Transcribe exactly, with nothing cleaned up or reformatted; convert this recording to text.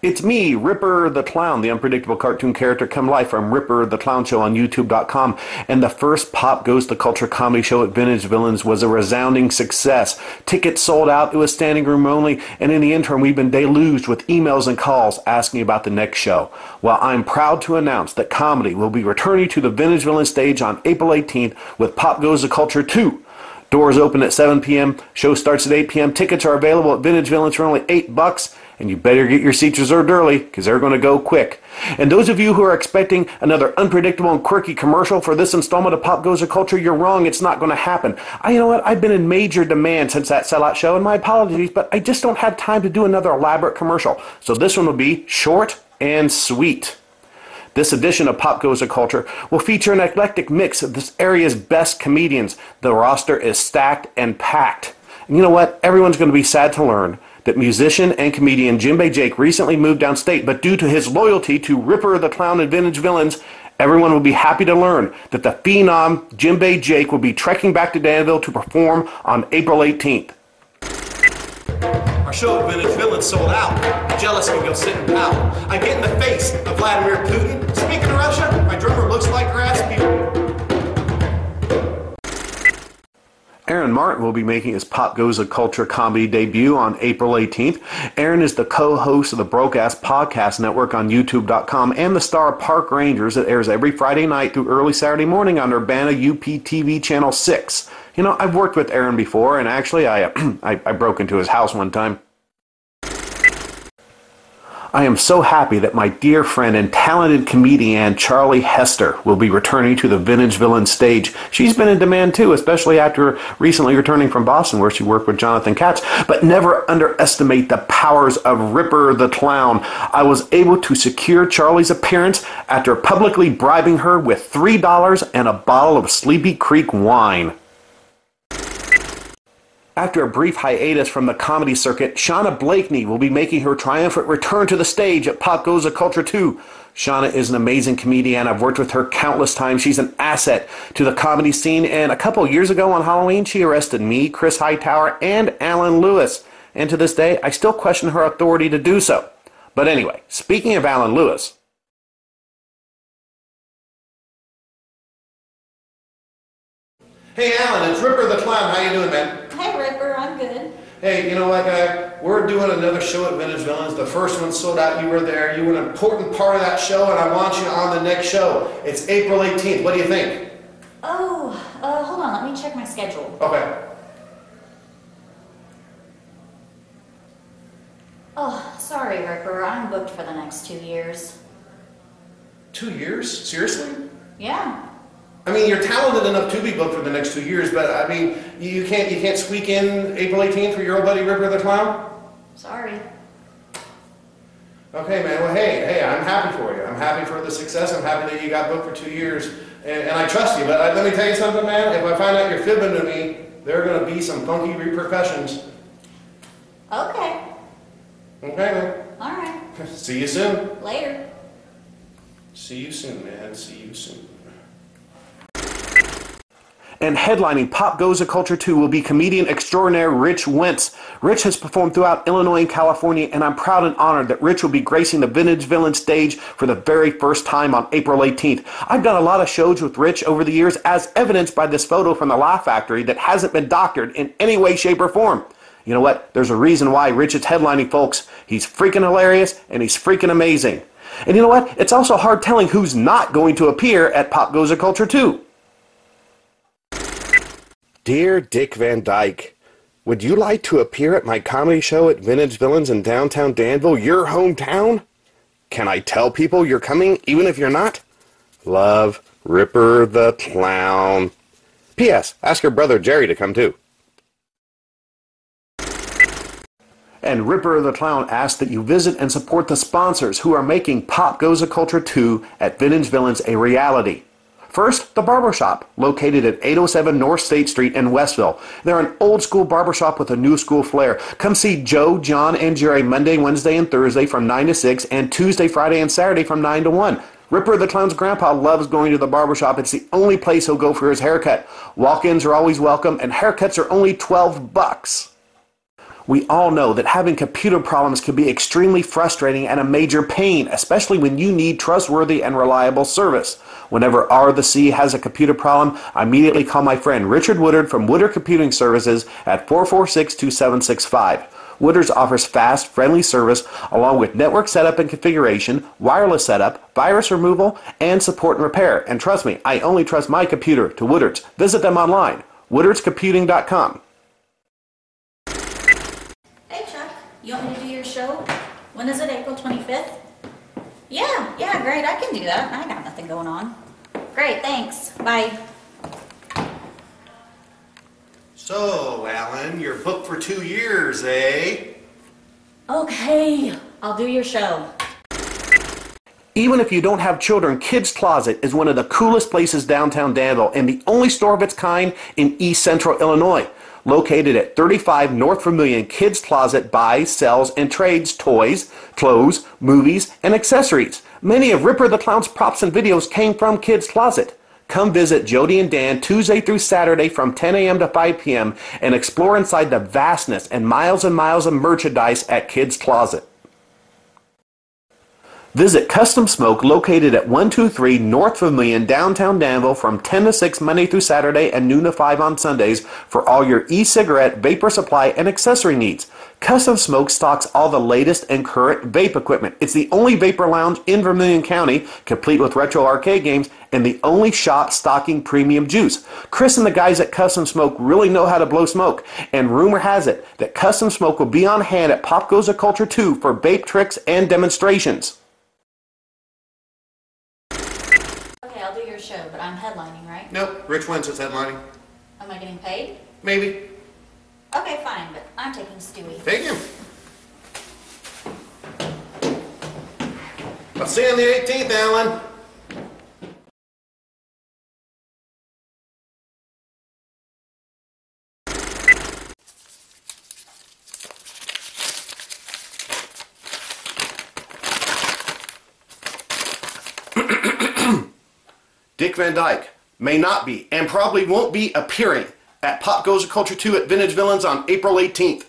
It's me, Ripper the Clown, the unpredictable cartoon character, come live from Ripper the Clown Show on YouTube dot com. And the first Pop Goes the Culture Comedy Show at Vintage Villains was a resounding success. Tickets sold out. It was standing room only. And in the interim, we've been deluged with emails and calls asking about the next show. Well, I'm proud to announce that comedy will be returning to the Vintage Villains stage on April eighteenth with Pop Goes the Culture two. Doors open at seven p m Show starts at eight p m Tickets are available at Vintage Villains for only eight bucks. And you better get your seats reserved early, because they're going to go quick. And those of you who are expecting another unpredictable and quirky commercial for this installment of Pop Goes the Culture, you're wrong. It's not going to happen. I, you know what? I've been in major demand since that sellout show, and my apologies, but I just don't have time to do another elaborate commercial. So this one will be short and sweet. This edition of Pop Goes the Culture will feature an eclectic mix of this area's best comedians. The roster is stacked and packed. And you know what? Everyone's going to be sad to learn that musician and comedian DJembe Jake recently moved downstate, but due to his loyalty to Ripper the Clown and Vintage Villains, everyone will be happy to learn that the phenom DJembe Jake will be trekking back to Danville to perform on April eighteenth. Our show at Vintage Villains sold out. The jealous can go sit and pout. I get in the face of Vladimir Putin. Speaking of Russia, my drummer looks like Rasputin. Aaron Martin will be making his Pop Goes the Culture comedy debut on April eighteenth. Aaron is the co-host of the Broke Ass Podcast Network on YouTube dot com and the star of Park Rangers that airs every Friday night through early Saturday morning on Urbana U P T V Channel six. You know, I've worked with Aaron before, and actually I, I, I broke into his house one time. I am so happy that my dear friend and talented comedian Charlie Hester will be returning to the Vintage Villain stage. She's been in demand too, especially after recently returning from Boston where she worked with Jonathan Katz. But never underestimate the powers of Ripper the Clown. I was able to secure Charlie's appearance after publicly bribing her with three dollars and a bottle of Sleepy Creek wine. After a brief hiatus from the comedy circuit, Shawna Blakeney will be making her triumphant return to the stage at Pop Goes the Culture two. Shawna is an amazing comedian. I've worked with her countless times. She's an asset to the comedy scene, and a couple years ago on Halloween, she arrested me, Chris Hightower, and Alan Lewis. And to this day, I still question her authority to do so. But anyway, speaking of Alan Lewis... Hey, Alan, it's Ripper the Clown. How you doing, man? I'm good. Hey, you know what, guy? We're doing another show at Vintage Villains. The first one sold out. You were there. You were an important part of that show, and I want you on the next show. It's April eighteenth. What do you think? Oh, uh, hold on. Let me check my schedule. Okay. Oh, sorry, Ripper. I'm booked for the next two years. Two years? Seriously? Yeah. I mean, you're talented enough to be booked for the next two years, but I mean, you can't you can't squeak in April eighteenth for your old buddy Ripper the Clown. Sorry. Okay, man. Well, hey, hey, I'm happy for you. I'm happy for the success. I'm happy that you got booked for two years, and, and I trust you. But I, let me tell you something, man. If I find out you're fibbing to me, there are going to be some funky repercussions. Okay. Okay, man. All right. See you soon. Later. See you soon, man. See you soon. And headlining Pop Goes the Culture two will be comedian extraordinaire Rich Wentz. Rich has performed throughout Illinois and California, and I'm proud and honored that Rich will be gracing the Vintage Villain stage for the very first time on April eighteenth. I've done a lot of shows with Rich over the years, as evidenced by this photo from the Laugh Factory that hasn't been doctored in any way, shape, or form. You know what? There's a reason why Rich is headlining, folks. He's freaking hilarious, and he's freaking amazing. And you know what? It's also hard telling who's not going to appear at Pop Goes the Culture two. Dear Dick Van Dyke, would you like to appear at my comedy show at Vintage Villains in downtown Danville, your hometown? Can I tell people you're coming even if you're not? Love, Ripper the Clown. P S. Ask your brother Jerry to come too. And Ripper the Clown asks that you visit and support the sponsors who are making Pop Goes the Culture two at Vintage Villains a reality. First, the barbershop, located at eight oh seven North State Street in Westville. They're an old-school barbershop with a new-school flair. Come see Joe, John, and Jerry Monday, Wednesday, and Thursday from nine to six, and Tuesday, Friday, and Saturday from nine to one. Ripper the Clown's grandpa loves going to the barbershop. It's the only place he'll go for his haircut. Walk-ins are always welcome, and haircuts are only twelve bucks. We all know that having computer problems can be extremely frustrating and a major pain, especially when you need trustworthy and reliable service. Whenever R the C has a computer problem, I immediately call my friend Richard Woodard from Woodard Computing Services at four four six, two seven six five. Woodard's offers fast, friendly service along with network setup and configuration, wireless setup, virus removal, and support and repair. And trust me, I only trust my computer to Woodard's. Visit them online, woodards computing dot com. You want me to do your show? When is it? April twenty-fifth? Yeah, yeah, great. I can do that. I got nothing going on. Great, thanks. Bye. So, Alan, you're booked for two years, eh? Okay, I'll do your show. Even if you don't have children, Kids Closet is one of the coolest places downtown Danville and the only store of its kind in East Central Illinois. Located at thirty-five North Vermillion, Kids Closet buys, sells, and trades toys, clothes, movies, and accessories. Many of Ripper the Clown's props and videos came from Kids Closet. Come visit Jody and Dan Tuesday through Saturday from ten a m to five p m and explore inside the vastness and miles and miles of merchandise at Kids Closet. Visit Custom Smoke located at one two three North Vermillion, downtown Danville from ten to six Monday through Saturday and noon to five on Sundays for all your e-cigarette, vapor supply, and accessory needs. Custom Smoke stocks all the latest and current vape equipment. It's the only vapor lounge in Vermillion County, complete with retro arcade games, and the only shop stocking premium juice. Chris and the guys at Custom Smoke really know how to blow smoke, and rumor has it that Custom Smoke will be on hand at Pop Goes the Culture two for vape tricks and demonstrations. Show, but I'm headlining, right? Nope, Rich Wentz is headlining. Am I getting paid? Maybe. Okay, fine, but I'm taking Stewie. Take him. I'll see you on the eighteenth, Alan. Dick Van Dyke may not be and probably won't be appearing at Pop Goes the Culture two at Vintage Villains on April eighteenth.